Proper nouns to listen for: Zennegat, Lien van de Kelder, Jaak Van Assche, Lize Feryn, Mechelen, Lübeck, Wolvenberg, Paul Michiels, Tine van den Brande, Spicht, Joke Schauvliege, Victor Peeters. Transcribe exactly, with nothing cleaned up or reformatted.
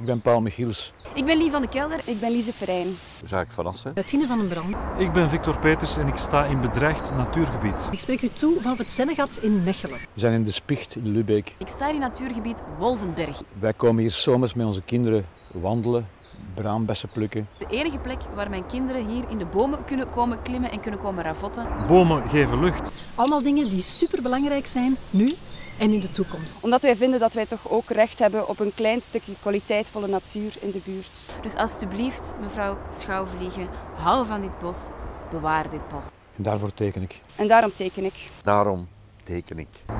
Ik ben Paul Michiels. Ik ben Lien van de Kelder. Ik ben Lize Feryn. Jaak Van Assche. Tine van den Brande. Ik ben Victor Peeters en ik sta in bedreigd natuurgebied. Ik spreek u toe van het Zennegat in Mechelen. We zijn in de Spicht in Lübeck. Ik sta in natuurgebied Wolvenberg. Wij komen hier zomers met onze kinderen wandelen, braambessen plukken. De enige plek waar mijn kinderen hier in de bomen kunnen komen klimmen en kunnen komen ravotten. Bomen geven lucht. Allemaal dingen die superbelangrijk zijn nu en in de toekomst. Omdat wij vinden dat wij toch ook recht hebben op een klein stukje kwaliteitvolle natuur in de buurt. Dus alstublieft, mevrouw Schauvliege, hou van dit bos, bewaar dit bos. En daarvoor teken ik. En daarom teken ik. Daarom teken ik.